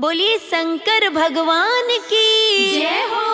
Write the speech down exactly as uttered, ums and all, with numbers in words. बोलिए शंकर भगवान की जय हो।